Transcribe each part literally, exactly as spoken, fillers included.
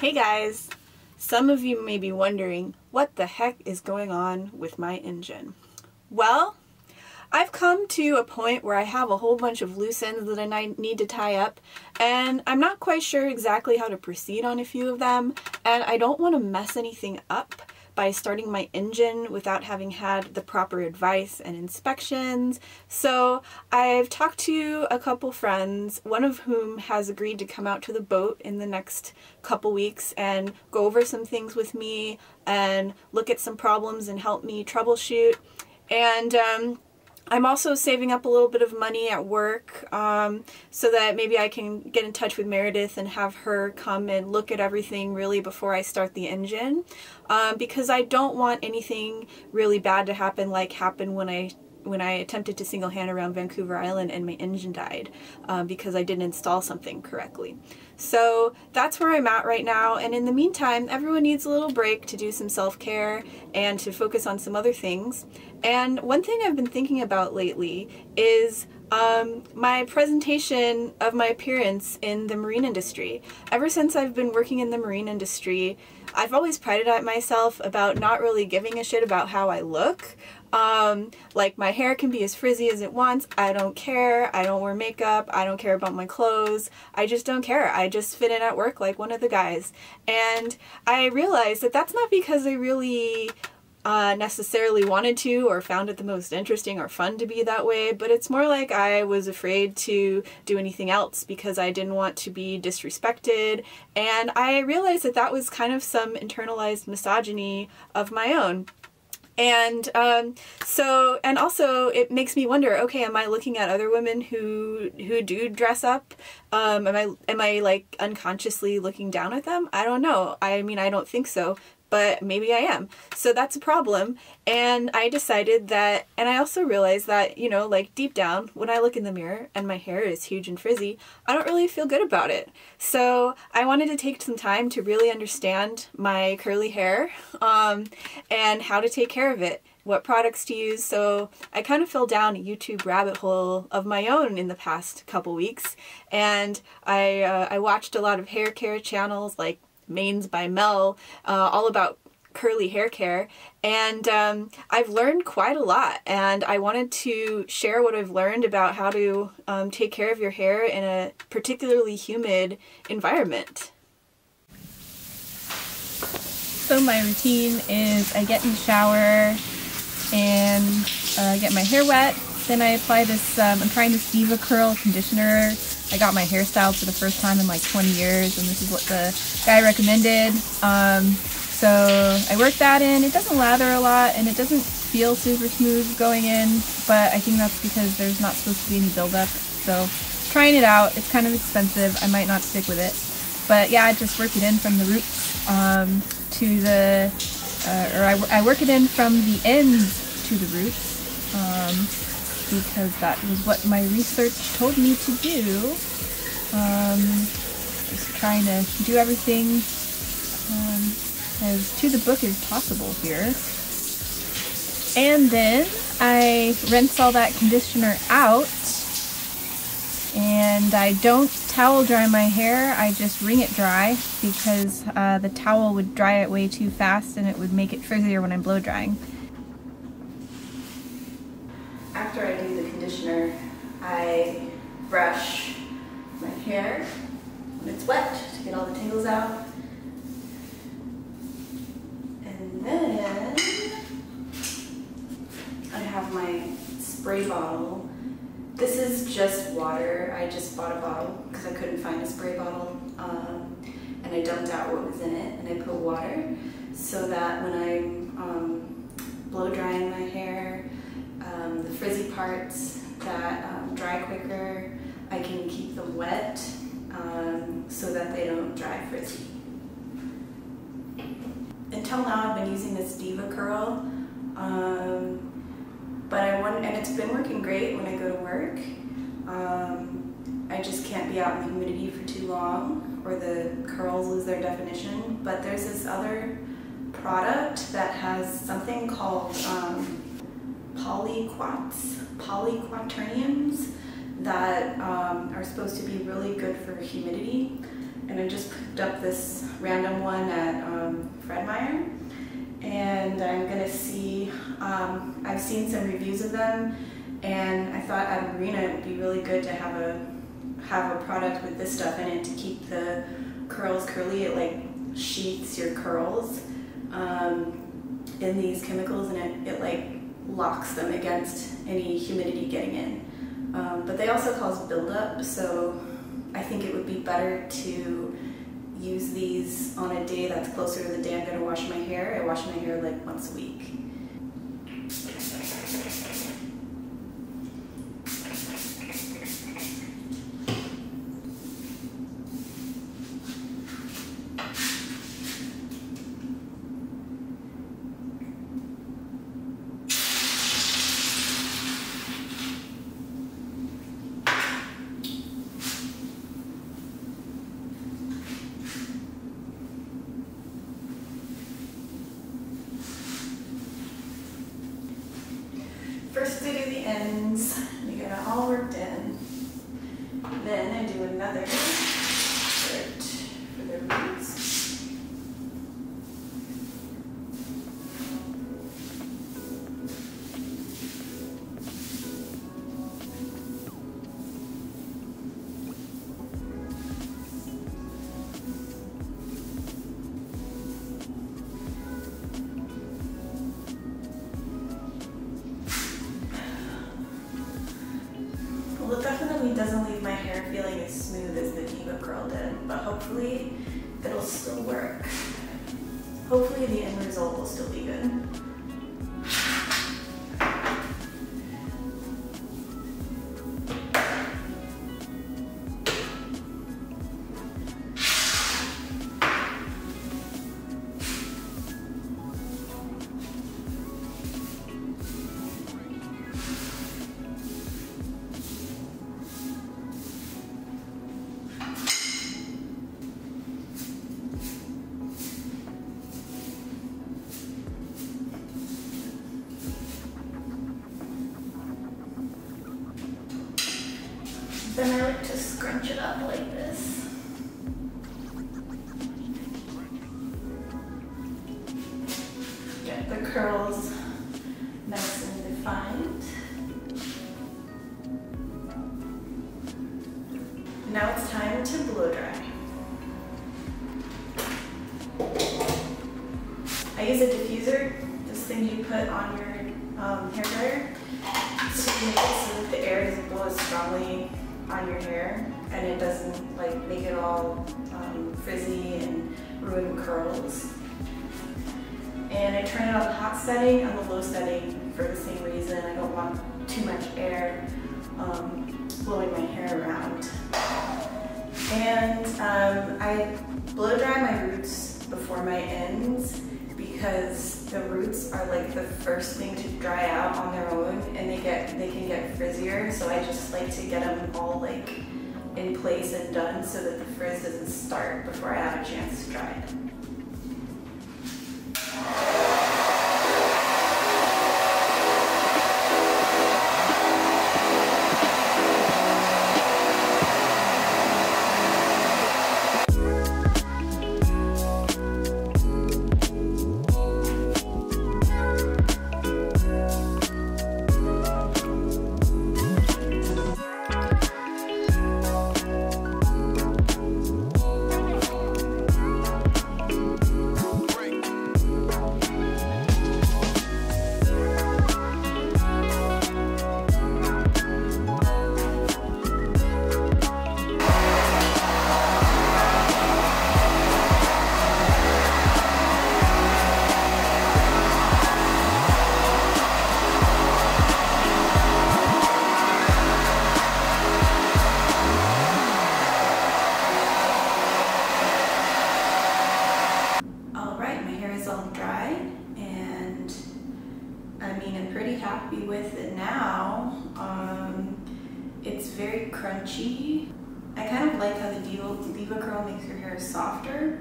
Hey guys, some of you may be wondering what the heck is going on with my engine. Well, I've come to a point where I have a whole bunch of loose ends that I need to tie up, and I'm not quite sure exactly how to proceed on a few of them, and I don't want to mess anything up by starting my engine without having had the proper advice and inspections. So I've talked to a couple friends, one of whom has agreed to come out to the boat in the next couple weeks and go over some things with me and look at some problems and help me troubleshoot. And um, I'm also saving up a little bit of money at work um, so that maybe I can get in touch with Meredith and have her come and look at everything really before I start the engine, um, because I don't want anything really bad to happen like happened when I when I attempted to single hand around Vancouver Island and my engine died um, because I didn't install something correctly. So that's where I'm at right now, and in the meantime everyone needs a little break to do some self-care and to focus on some other things. And one thing I've been thinking about lately is Um, my presentation of my appearance in the marine industry. Ever since I've been working in the marine industry, I've always prided at myself about not really giving a shit about how I look. Um, like, my hair can be as frizzy as it wants, I don't care, I don't wear makeup, I don't care about my clothes, I just don't care, I just fit in at work like one of the guys. And I realized that that's not because I really Uh, necessarily wanted to or found it the most interesting or fun to be that way, but it's more like I was afraid to do anything else because I didn't want to be disrespected. And I realized that that was kind of some internalized misogyny of my own. And um, so, and also it makes me wonder, okay, am I looking at other women who who do dress up? Um, am I am I like unconsciously looking down at them? I don't know. I mean, I don't think so, but maybe I am. So that's a problem. And I decided that, and I also realized that, you know, like deep down, when I look in the mirror and my hair is huge and frizzy, I don't really feel good about it. So I wanted to take some time to really understand my curly hair um, and how to take care of it, what products to use. So I kind of fell down a YouTube rabbit hole of my own in the past couple weeks. And I, uh, I watched a lot of hair care channels like Mains by Mel, uh, all about curly hair care, and um, I've learned quite a lot, and I wanted to share what I've learned about how to um, take care of your hair in a particularly humid environment. So my routine is I get in the shower and uh, get my hair wet, then I apply this, um, I'm trying this DevaCurl conditioner. I got my hairstyle for the first time in like twenty years, and this is what the guy recommended. Um, so I work that in. It doesn't lather a lot and it doesn't feel super smooth going in, but I think that's because there's not supposed to be any buildup. So trying it out, it's kind of expensive. I might not stick with it, but yeah, I just work it in from the roots um, to the, uh, or I, I work it in from the ends to the roots. Um, because that was what my research told me to do. Um, just trying to do everything um, as to the book as possible here. And then I rinse all that conditioner out, and I don't towel dry my hair, I just wring it dry because uh, the towel would dry it way too fast and it would make it frizzier when I'm blow drying. After I do the conditioner, I brush my hair when it's wet to get all the tangles out. And then I have my spray bottle. This is just water. I just bought a bottle because I couldn't find a spray bottle. Um, and I dumped out what was in it and I put water so that when I'm um, blow drying my hair, Um, the frizzy parts that um, dry quicker, I can keep them wet um, so that they don't dry frizzy. Until now I've been using this DevaCurl, um, but I want, and it's been working great when I go to work. Um, I just can't be out in the humidity for too long or the curls lose their definition, but there's this other product that has something called um, polyquats, polyquaterniums that um, are supposed to be really good for humidity, and I just picked up this random one at um, Fred Meyer, and I'm gonna see, um, I've seen some reviews of them, and I thought at Marina it would be really good to have a have a product with this stuff in it to keep the curls curly. It like sheaths your curls um, in these chemicals, and it, it like locks them against any humidity getting in. Um, but they also cause buildup, so I think it would be better to use these on a day that's closer to the day I'm going to wash my hair. I wash my hair like once a week. First I do the ends, you get it all worked in. Then I do another shirt for the roots. Well, it definitely doesn't leave my hair feeling as smooth as the DevaCurl did, but hopefully it'll still work. Hopefully the end result will still be good. Then I like to scrunch it up like this. Get the curls nice and defined. Now it's time to blow dry. I use a diffuser, this thing you put on your um, hair dryer, to make it so that the air doesn't blow as strongly on your hair, and it doesn't like make it all um, frizzy and ruin curls. And I turn it on the hot setting and the low setting for the same reason. I don't want too much air um, blowing my hair around. And um, I blow dry my roots before my ends, because the roots are like the first thing to dry out on their own, and they get they can get frizzier, so I just like to get them all like in place and done so that the frizz doesn't start before I have a chance to dry it. Happy with it now. Um, it's very crunchy. I kind of like how the DevaCurl makes your hair softer,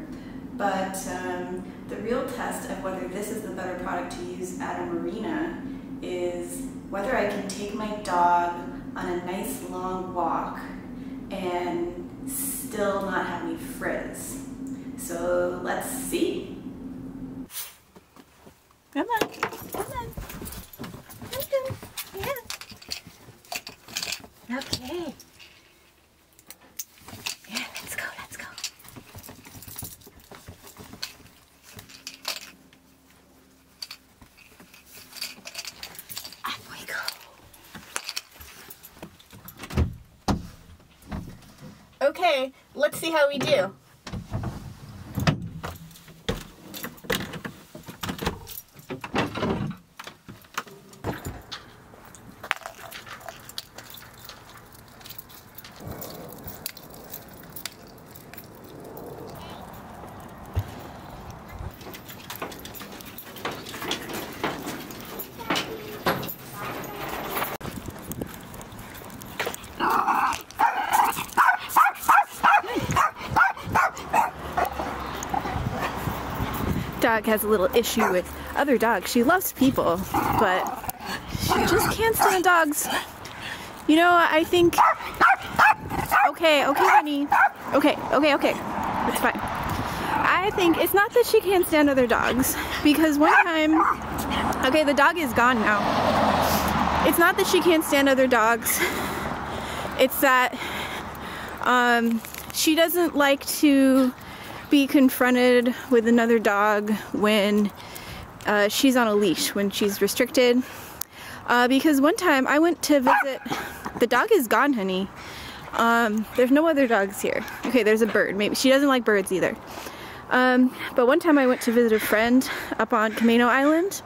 but um, the real test of whether this is the better product to use at a marina is whether I can take my dog on a nice long walk and still not have any frizz. Okay. Yeah, let's go, let's go. Up we go. Okay, let's see how we do. Dog has a little issue with other dogs. She loves people, but she just can't stand dogs. You know, I think... Okay, okay, honey. Okay, okay, okay. It's fine. I think it's not that she can't stand other dogs, because one time... Okay, the dog is gone now. It's not that she can't stand other dogs. It's that um, she doesn't like to... be confronted with another dog when uh, she's on a leash, when she's restricted. Uh, because one time I went to visit, the dog is gone, honey. Um, there's no other dogs here. Okay, there's a bird. Maybe she doesn't like birds either. Um, but one time I went to visit a friend up on Camino Island.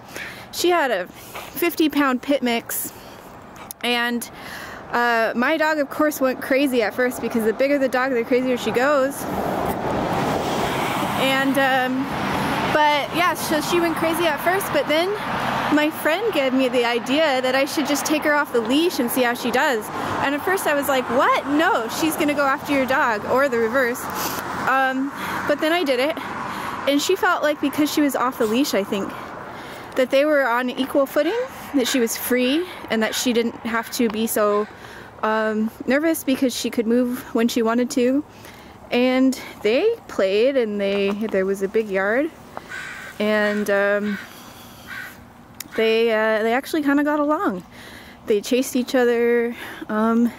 She had a fifty pound pit mix, and uh, my dog, of course, went crazy at first, because the bigger the dog, the crazier she goes. And, um, but yeah, so she went crazy at first, but then my friend gave me the idea that I should just take her off the leash and see how she does. And at first I was like, what? No, she's gonna go after your dog, or the reverse. Um, but then I did it, and she felt like, because she was off the leash, I think, that they were on equal footing, that she was free, and that she didn't have to be so um, nervous, because she could move when she wanted to. And they played, and they there was a big yard, and um, they uh, they actually kind of got along. They chased each other. Um,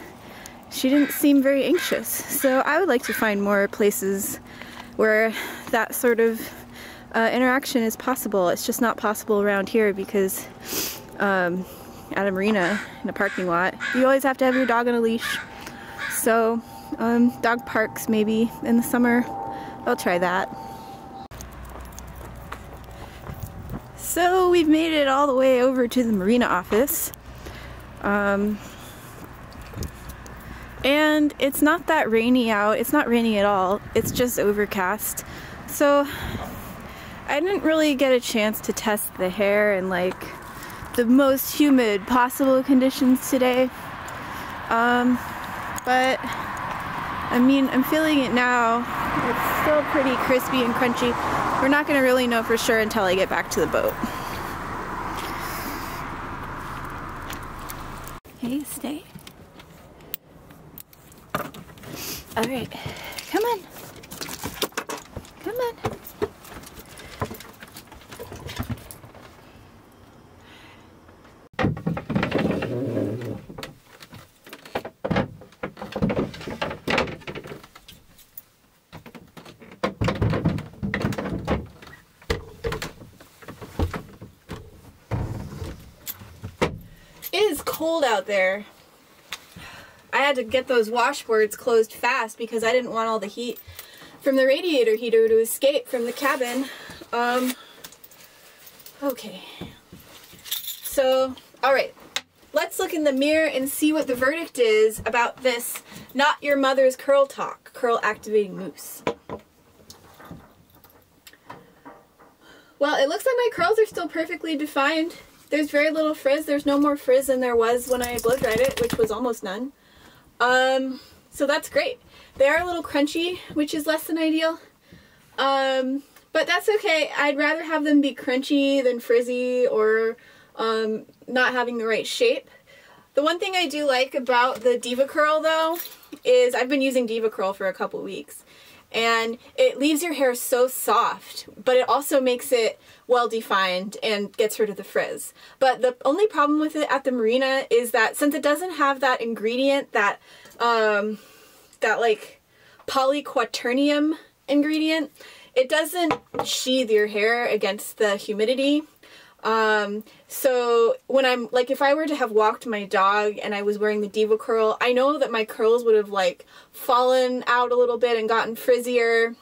she didn't seem very anxious, so I would like to find more places where that sort of uh, interaction is possible. It's just not possible around here, because um, at a marina in a parking lot, you always have to have your dog on a leash. So. Um, dog parks, maybe, in the summer. I'll try that. So we've made it all the way over to the marina office. Um, and it's not that rainy out. It's not rainy at all. It's just overcast. So I didn't really get a chance to test the hair in like the most humid possible conditions today. Um, but... I mean, I'm feeling it now. It's still pretty crispy and crunchy. We're not gonna really know for sure until I get back to the boat. Hey, stay. All right, come on. Come on. Cold out there. I had to get those washboards closed fast, because I didn't want all the heat from the radiator heater to escape from the cabin. Um, okay. So, alright. Let's look in the mirror and see what the verdict is about this not your mother's curl talk, curl activating mousse. Well, it looks like my curls are still perfectly defined. There's very little frizz. There's no more frizz than there was when I blow dried it, which was almost none. Um, so that's great. They are a little crunchy, which is less than ideal. Um, but that's okay. I'd rather have them be crunchy than frizzy, or um, not having the right shape. The one thing I do like about the DevaCurl, though, is I've been using DevaCurl for a couple weeks. and it leaves your hair so soft, but it also makes it well defined and gets rid of the frizz. But the only problem with it at the Marina is that since it doesn't have that ingredient, that um, that like polyquaternium ingredient, it doesn't sheathe your hair against the humidity. Um, so when I'm, like, if I were to have walked my dog and I was wearing the DevaCurl, I know that my curls would have, like, fallen out a little bit and gotten frizzier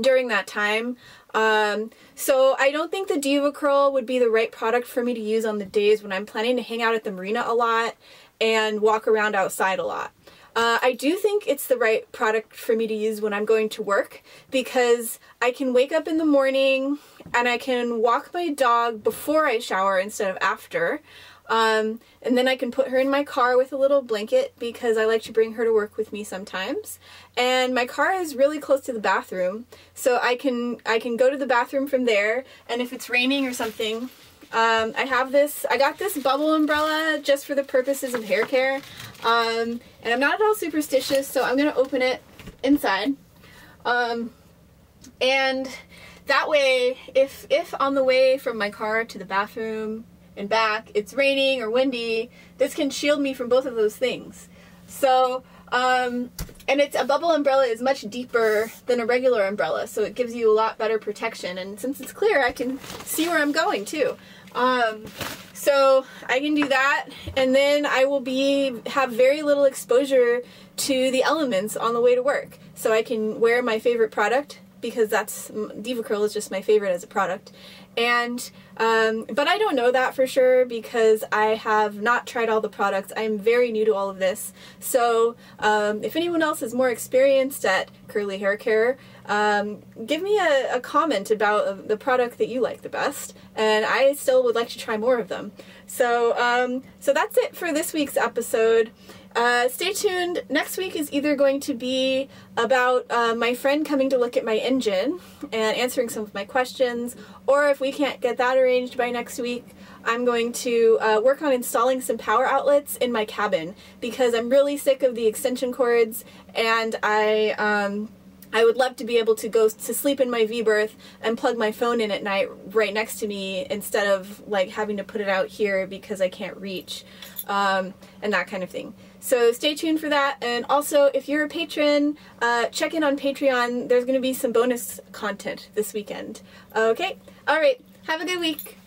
during that time. Um, so I don't think the DevaCurl would be the right product for me to use on the days when I'm planning to hang out at the Marina a lot and walk around outside a lot. Uh, I do think it's the right product for me to use when I'm going to work, because I can wake up in the morning and I can walk my dog before I shower instead of after. Um, and then I can put her in my car with a little blanket, because I like to bring her to work with me sometimes. And my car is really close to the bathroom, so I can, I can go to the bathroom from there. And if it's raining or something, um, I have this, I got this bubble umbrella just for the purposes of hair care. Um, and I'm not at all superstitious, so I'm going to open it inside. Um, and that way, if, if on the way from my car to the bathroom and back, it's raining or windy, this can shield me from both of those things. So, um, and it's, a bubble umbrella is much deeper than a regular umbrella, so it gives you a lot better protection. And since it's clear, I can see where I'm going too. Um, so I can do that, and then I will be, have very little exposure to the elements on the way to work. So I can wear my favorite product, because that's, DevaCurl is just my favorite as a product. And, um, but I don't know that for sure, because I have not tried all the products. I'm very new to all of this. So, um, if anyone else is more experienced at curly hair care, um, give me a, a comment about the product that you like the best, and I still would like to try more of them. So, um, so that's it for this week's episode. Uh, stay tuned. Next week is either going to be about uh, my friend coming to look at my engine and answering some of my questions, or if we can't get that arranged by next week, I'm going to uh, work on installing some power outlets in my cabin, because I'm really sick of the extension cords, and I um, I would love to be able to go to sleep in my V-berth and plug my phone in at night right next to me, instead of like having to put it out here because I can't reach, um, and that kind of thing. So stay tuned for that, and also if you're a patron, uh, check in on Patreon. There's going to be some bonus content this weekend. Okay, alright, have a good week!